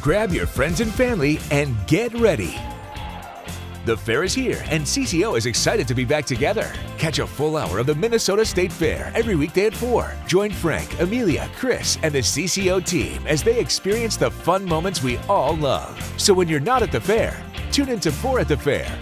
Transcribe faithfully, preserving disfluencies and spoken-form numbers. Grab your friends and family and get ready. The fair is here, and C C O is excited to be back together. Catch a full hour of the Minnesota State Fair every weekday at four. Join Frank, Amelia, Chris, and the C C O team as they experience the fun moments we all love. So when you're not at the fair, tune in to four at the fair.